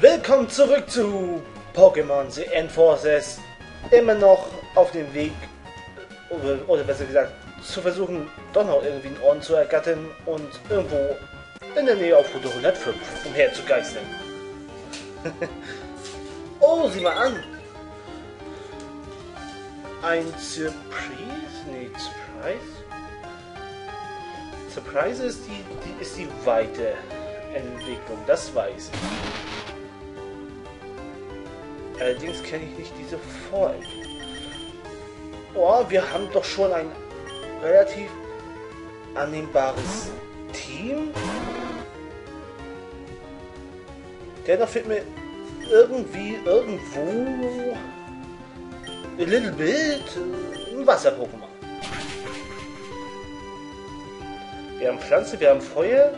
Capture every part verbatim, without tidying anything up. Willkommen zurück zu Pokémon Z N vier S. Immer noch auf dem Weg, oder, oder besser gesagt, zu versuchen, doch noch irgendwie einen Orden zu ergattern und irgendwo in der Nähe auf Route hundertfünf umherzugeistern. Oh, sieh mal an! Ein Surprise? Nee, Surprise? Surprise ist die, die, ist die weite Entwicklung, das weiß ich. Allerdings kenne ich nicht diese Vorentwicklung. Oh, wir haben doch schon ein relativ annehmbares Team. Dennoch fehlt mir irgendwie, irgendwo ein Little Bit, ein Wasser-Pokémon. Wir haben Pflanze, wir haben Feuer.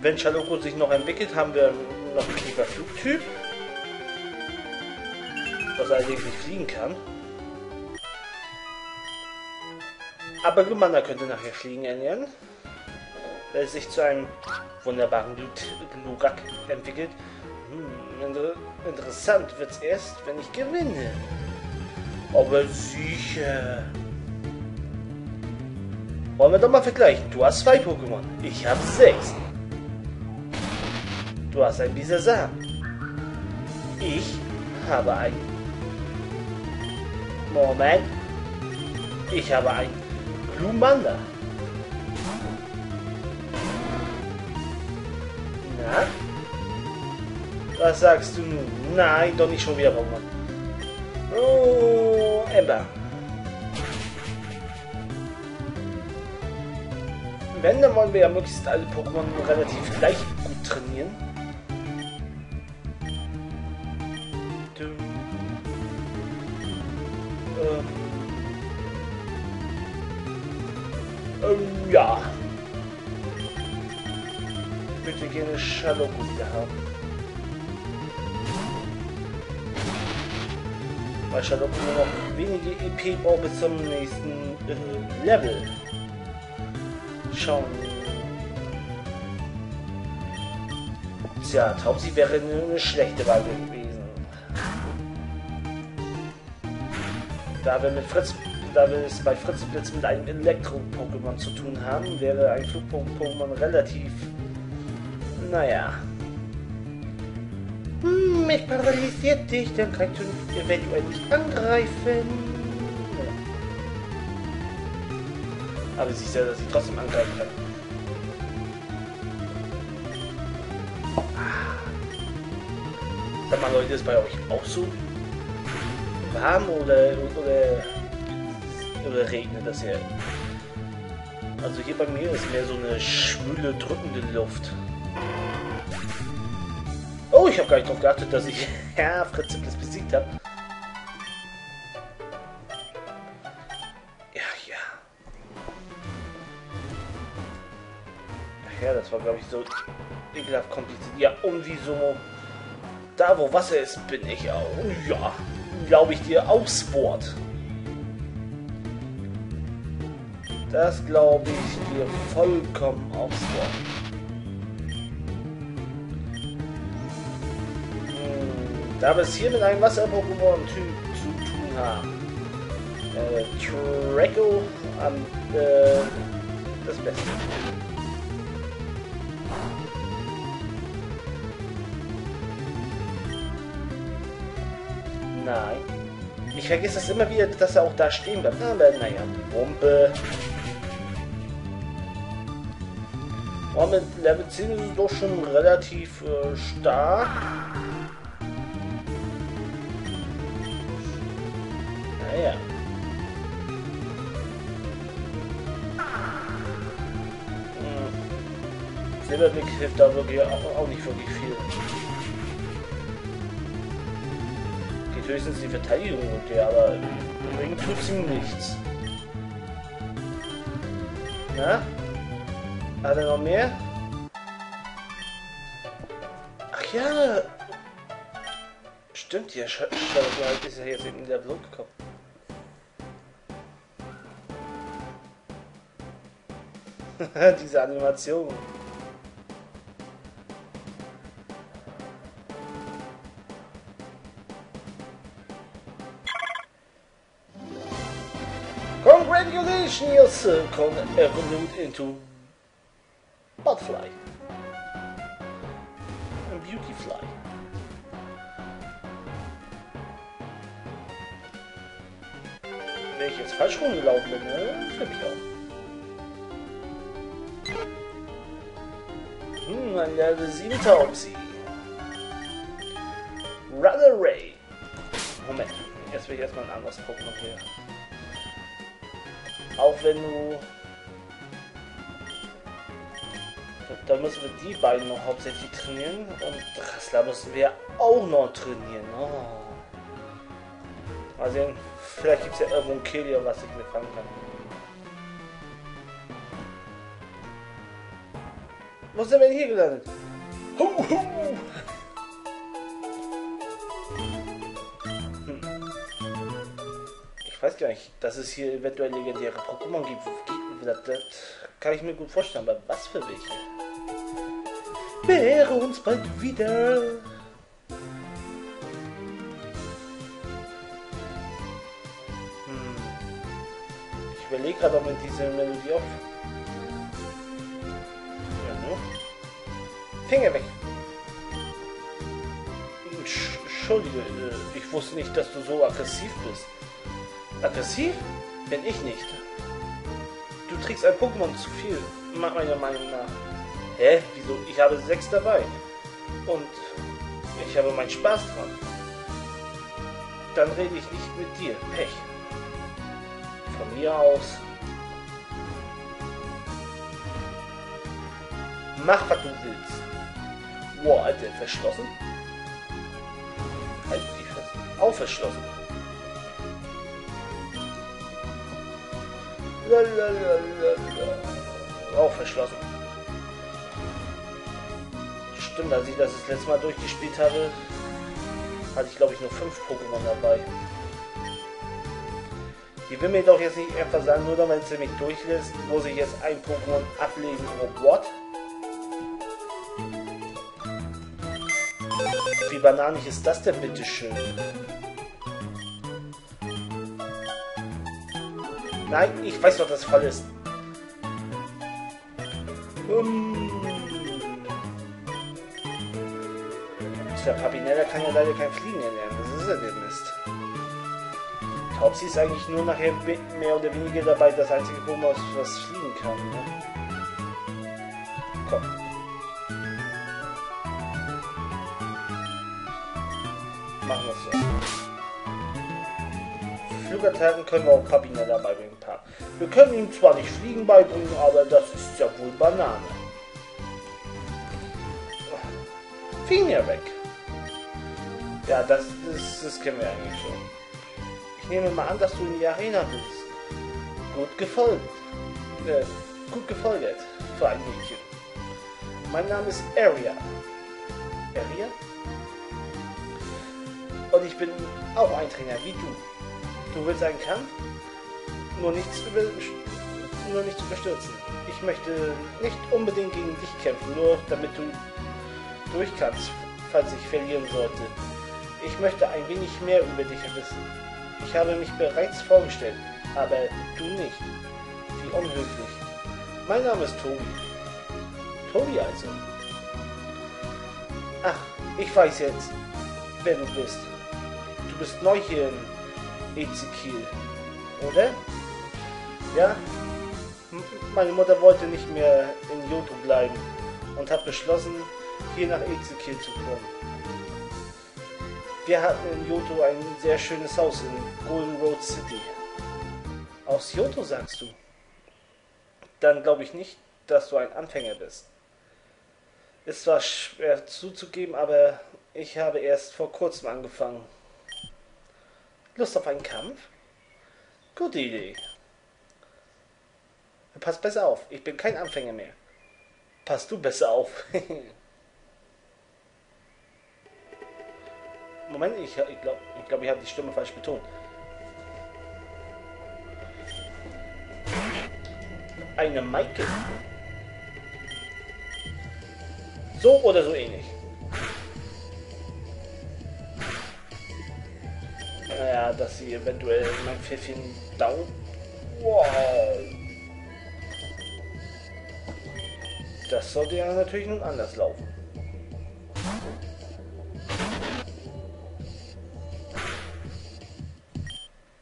Wenn Chaloko sich noch entwickelt, haben wir noch einen Flugtyp. Was allerdings nicht fliegen kann. Aber Glumanda könnte nachher fliegen ernähren, wenn es sich zu einem wunderbaren Glurak entwickelt. Hm, inter interessant wird es erst, wenn ich gewinne. Aber sicher. Wollen wir doch mal vergleichen. Du hast zwei Pokémon. Ich habe sechs. Du hast ein Bisasamen. Ich habe ein... Moment, ich habe ein Blumenwanderer. Na? Was sagst du nun? Nein, doch nicht schon wieder, Pokémon. Oh, Ember. Wenn, dann wollen wir ja möglichst alle Pokémon relativ gleich gut trainieren. Ähm, ja. Ich würde gerne Shaloku wieder haben. Weil Shaloku nur noch wenige E P braucht bis zum nächsten äh, Level. Schauen. Tja, Taubsi wäre eine schlechte Wahl gewesen. Da wir, mit Fritz, da wir es bei Fritziplis mit einem Elektro-Pokémon zu tun haben, wäre ein Flug-Pokémon relativ... naja... Hm, ich paralysiert dich, dann kannst du eventuell nicht angreifen. Aber siehst ja, dass ich trotzdem angreifen kann. Sag mal Leute, ist bei euch auch so? Warm oder, oder, oder regnet das hier? Also hier bei mir ist mehr so eine schwüle, drückende Luft. Oh, ich habe gar nicht darauf geachtet, dass ich ja, Fritziplis besiegt habe. Ja, ja. Ach ja, das war glaube ich so ekelhaft kompliziert. Ja, irgendwie so... Da, wo Wasser ist, bin ich auch. Ja. Glaube ich dir aufs Wort. Das glaube ich dir vollkommen aufs Wort. Hm, da wir es hier mit einem Wasser-Pokémon-Typ zu tun haben. Äh, Treko am äh, das Beste. Nein. Ich vergesse das immer wieder, dass er auch da stehen bleibt. Aber naja, Bombe. Oh, mit Level zehn ist es doch schon relativ äh, stark. Naja. Hm. Silberblick hilft da wirklich auch, auch nicht wirklich viel. Höchstens die Verteidigung und der, aber im Ring tut sie nichts. Na? Hat er noch mehr? Ach ja! Stimmt, ja, Schalke ist ja jetzt eben in der Blut gekommen. Diese Animation. regulation your Circone evolute into Butterfly and Beauty-Fly. Wenn ich jetzt falsch rumgelaufen bin, ne? Flipp ich auch. Hm, ein Level sieben Taubsi. Rather Ray. Moment, jetzt will ich erstmal ein anderes Pokémon her. Auch wenn du... Da müssen wir die beiden noch hauptsächlich trainieren. Und Drassler müssen wir auch noch trainieren. Oh. Mal sehen, vielleicht gibt es ja irgendwo ein Kilion, was ich mir fangen kann. Wo sind wir denn hier gelandet? Ho, ho. Hm. Ich weiß gar nicht, dass es hier eventuell legendäre Pokémon gibt. Das kann ich mir gut vorstellen, aber was für welche? Wäre uns bald wieder. Hm. Ich überlege gerade, ob man diese Melodie auf. Ja, ne? Finger weg! Entschuldige, ich wusste nicht, dass du so aggressiv bist. Aggressiv? Bin ich nicht. Du trägst ein Pokémon zu viel, meiner Meinung nach. Hä? Wieso? Ich habe sechs dabei. Und ich habe meinen Spaß dran. Dann rede ich nicht mit dir. Pech. Von mir aus. Mach, was du willst. Wow, Alter, verschlossen? Halt die fest. Auch verschlossen. Lalalala. Auch verschlossen. Stimmt, als ich das das letzte Mal durchgespielt habe, hatte ich glaube ich nur fünf Pokémon dabei. Die will mir doch jetzt nicht einfach sagen, nur damit sie mich durchlässt, muss ich jetzt ein Pokémon ablegen. Oh, what? Wie bananig ist das denn bitteschön? Nein, ich weiß doch, dass es voll ist. Um. Der Papinella kann ja leider kein Fliegen erlernen. Das ist ja der Mist. Taubsi ist eigentlich nur nachher mehr oder weniger dabei, das einzige Pokémon, was fliegen kann. Ne? Komm. Machen wir es so. Flügerteilen können wir auch Papinella beibringen. Wir können ihm zwar nicht Fliegen beibringen, aber das ist ja wohl Banane. Finger weg. Ja, das, das, das kennen wir eigentlich schon. Ich nehme mal an, dass du in die Arena bist. Gut gefolgt. Äh, gut gefolgt für ein Mädchen. Mein Name ist Eria. Eria? Und ich bin auch ein Trainer wie du. Du willst einen Kampf? Nur nichts über, nur nicht zu bestürzen. Ich möchte nicht unbedingt gegen dich kämpfen, nur damit du durch kannst, falls ich verlieren sollte. Ich möchte ein wenig mehr über dich wissen. Ich habe mich bereits vorgestellt, aber du nicht. Wie unhöflich. Mein Name ist Tobi. Tobi also. Ach, ich weiß jetzt, wer du bist. Du bist neu hier in Ezekiel, oder? Ja? M meine Mutter wollte nicht mehr in Johto bleiben und hat beschlossen, hier nach Ezekiel zu kommen. Wir hatten in Johto ein sehr schönes Haus in Golden Road City. Aus Johto, sagst du? Dann glaube ich nicht, dass du ein Anfänger bist. Ist zwar schwer zuzugeben, aber ich habe erst vor kurzem angefangen. Lust auf einen Kampf? Gute Idee. Pass besser auf, ich bin kein Anfänger mehr. Pass du besser auf. Moment, ich glaube, ich, glaub, ich, glaub, ich habe die Stimme falsch betont. Eine Maike. So oder so ähnlich. Naja, dass sie eventuell mein Pfiffchen down Wow. Das sollte ja natürlich nun anders laufen.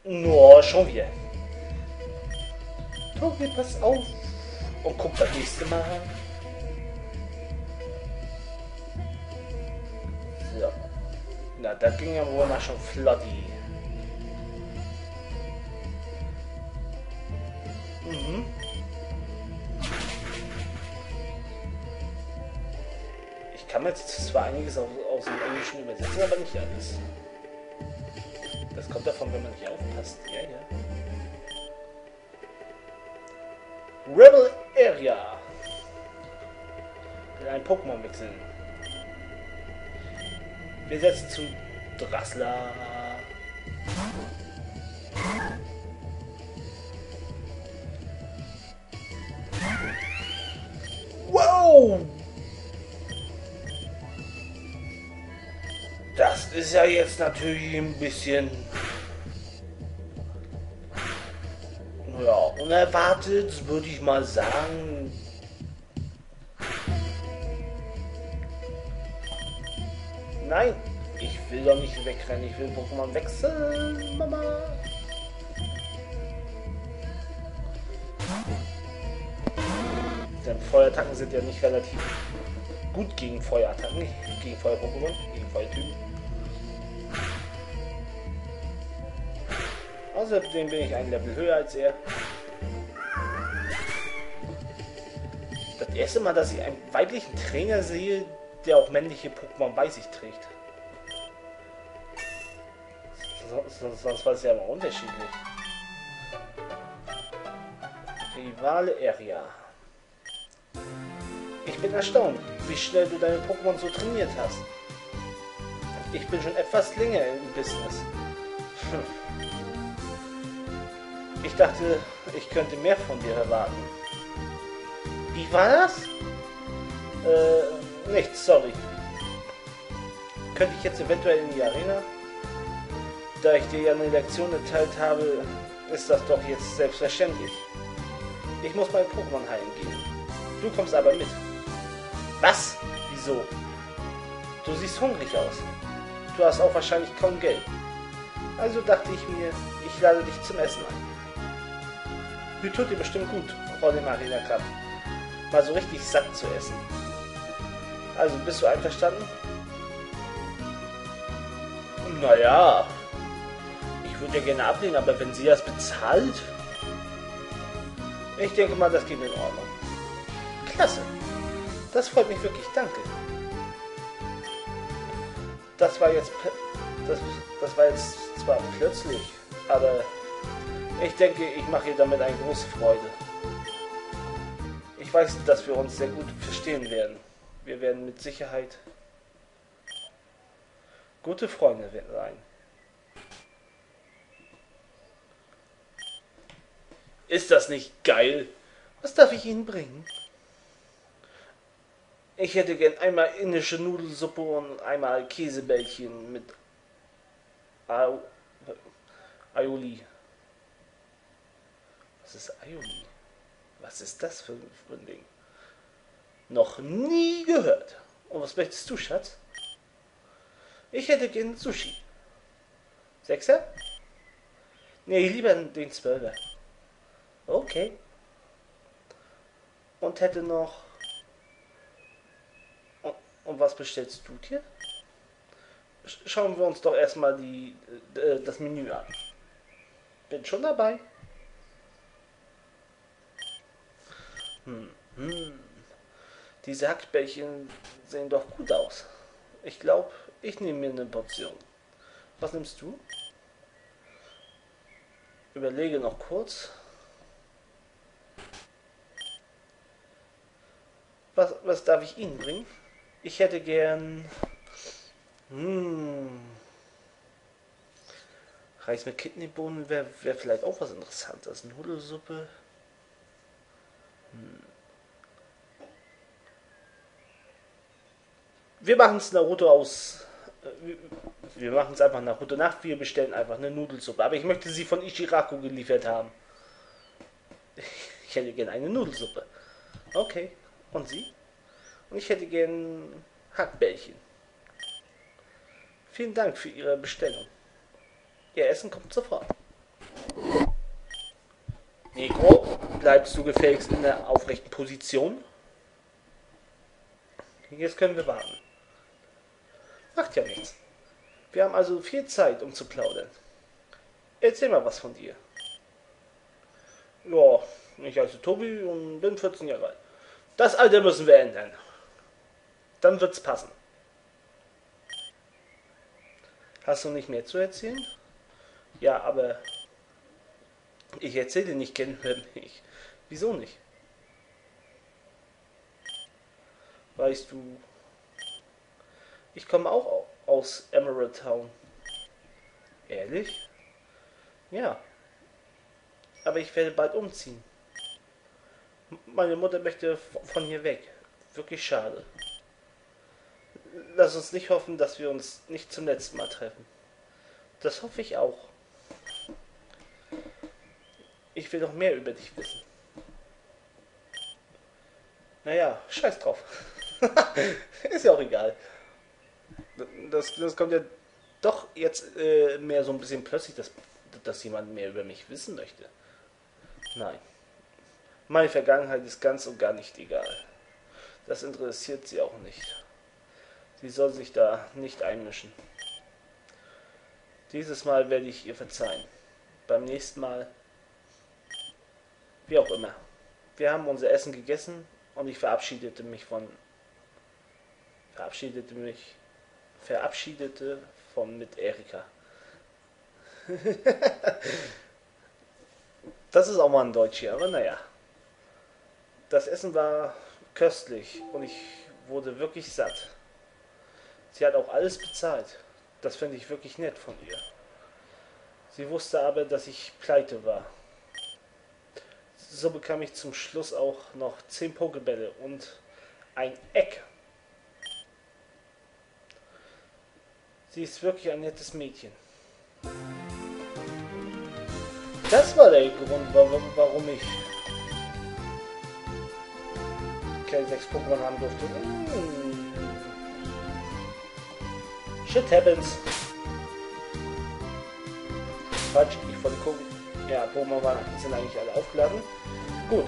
Nur no, schon wieder. Tobi, pass auf. Und guck das nächste Mal an. So. Na, das ging ja wohl mal schon flotti. Mhm. Ich kann mir jetzt zwar einiges aus, aus dem Englischen übersetzen, aber nicht alles. Das kommt davon, wenn man nicht aufpasst. Ja, ja. Rebel Eria. Mit einem Pokémon wechseln. Wir setzen zu Drassler. Wow! Das ist ja jetzt natürlich ein bisschen... ja, unerwartet, würde ich mal sagen. Nein, ich will doch nicht wegrennen, ich will Pokémon wechseln, Mama. Denn Feuerattacken sind ja nicht relativ gut gegen Feuerattacken, nicht gegen Feuer-Pokémon, gegen Feuertypen. Außerdem bin ich ein Level höher als er. Das erste Mal, dass ich einen weiblichen Trainer sehe, der auch männliche Pokémon bei sich trägt. Sonst, sonst war es ja immer unterschiedlich. Rivale Eria. Ich bin erstaunt, wie schnell du deine Pokémon so trainiert hast. Ich bin schon etwas länger im Business. Hm. Ich dachte, ich könnte mehr von dir erwarten. Wie war das? Äh, nichts, sorry. Könnte ich jetzt eventuell in die Arena? Da ich dir ja eine Lektion erteilt habe, ist das doch jetzt selbstverständlich. Ich muss mein Pokémon heilen gehen. Du kommst aber mit. Was? Wieso? Du siehst hungrig aus. Du hast auch wahrscheinlich kaum Geld. Also dachte ich mir, ich lade dich zum Essen ein. Mir tut dir bestimmt gut, vor dem Arena Cup, mal so richtig satt zu essen. Also bist du einverstanden? Naja, ich würde ja gerne ablehnen, aber wenn sie das bezahlt? Ich denke mal, das geht in Ordnung. Klasse. Das freut mich wirklich, danke. Das war jetzt das, das war jetzt zwar plötzlich, aber ich denke, ich mache ihr damit eine große Freude. Ich weiß, dass wir uns sehr gut verstehen werden. Wir werden mit Sicherheit gute Freunde sein. Ist das nicht geil? Was darf ich Ihnen bringen? Ich hätte gern einmal indische Nudelsuppe und einmal Käsebällchen mit Aioli. Was ist Aioli? Was ist das für, für ein Ding? Noch nie gehört. Und was möchtest du, Schatz? Ich hätte gern Sushi. Sechser? Nee, lieber den Zwölfer. Okay. Und hätte noch... Und was bestellst du dir? Schauen wir uns doch erstmal die, äh, das Menü an. Bin schon dabei. Hm, hm. Diese Hackbällchen sehen doch gut aus. Ich glaube, ich nehme mir eine Portion. Was nimmst du? Überlege noch kurz. Was, was darf ich Ihnen bringen? Ich hätte gern hmm, Reis mit Kidneybohnen wäre wär vielleicht auch was Interessantes. Nudelsuppe. Hm. Wir machen es Naruto aus. Wir machen es einfach Naruto nach. Wir bestellen einfach eine Nudelsuppe. Aber ich möchte sie von Ichiraku geliefert haben. Ich hätte gern eine Nudelsuppe. Okay. Und Sie? Und ich hätte gern Hackbällchen. Vielen Dank für Ihre Bestellung. Ihr Essen kommt sofort. Negro, bleibst du gefälligst in der aufrechten Position? Jetzt können wir warten. Macht ja nichts. Wir haben also viel Zeit, um zu plaudern. Erzähl mal was von dir. Ja, ich heiße Tobi und bin vierzehn Jahre alt. Das Alter müssen wir ändern. Dann wird's passen. Hast du nicht mehr zu erzählen? Ja, aber ich erzähle nicht gern über mich. Wieso nicht? Weißt du, ich komme auch aus Emerald Town. Ehrlich? Ja. Aber ich werde bald umziehen. Meine Mutter möchte von hier weg. Wirklich schade. Lass uns nicht hoffen, dass wir uns nicht zum letzten Mal treffen. Das hoffe ich auch. Ich will noch mehr über dich wissen. Naja, scheiß drauf. Ist ja auch egal. Das, das kommt ja doch jetzt äh, mehr so ein bisschen plötzlich, dass, dass jemand mehr über mich wissen möchte. Nein. Meine Vergangenheit ist ganz und gar nicht egal. Das interessiert sie auch nicht. Sie soll sich da nicht einmischen. Dieses Mal werde ich ihr verzeihen. Beim nächsten Mal... Wie auch immer. Wir haben unser Essen gegessen und ich verabschiedete mich von... Verabschiedete mich... Verabschiedete von mit Erika. Das ist auch mal ein Deutsch hier, aber naja. Das Essen war köstlich und ich wurde wirklich satt. Sie hat auch alles bezahlt. Das finde ich wirklich nett von ihr. Sie wusste aber, dass ich pleite war. So bekam ich zum Schluss auch noch zehn Pokébälle und ein Eck. Sie ist wirklich ein nettes Mädchen. Das war der Grund, warum ich keine sechs Pokémon haben durfte. Mmh. Shit happens. Quatsch, ich wollte gucken. Ja, Pokémon waren, sind eigentlich alle aufgeladen. Gut.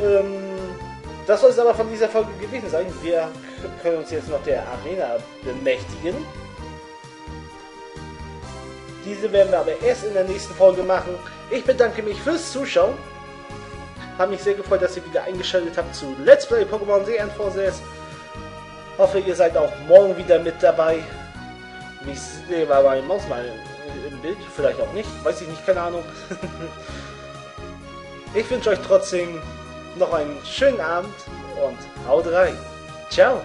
Ähm, das soll es aber von dieser Folge gewesen sein. Wir können uns jetzt noch der Arena bemächtigen. Diese werden wir aber erst in der nächsten Folge machen. Ich bedanke mich fürs Zuschauen. Habe mich sehr gefreut, dass ihr wieder eingeschaltet habt zu Let's Play Pokémon Z N vier S. Hoffe, ihr seid auch morgen wieder mit dabei. Ich sehe mal meine Maus mal im Bild. Vielleicht auch nicht. Weiß ich nicht. Keine Ahnung. Ich wünsche euch trotzdem noch einen schönen Abend und haut rein. Ciao.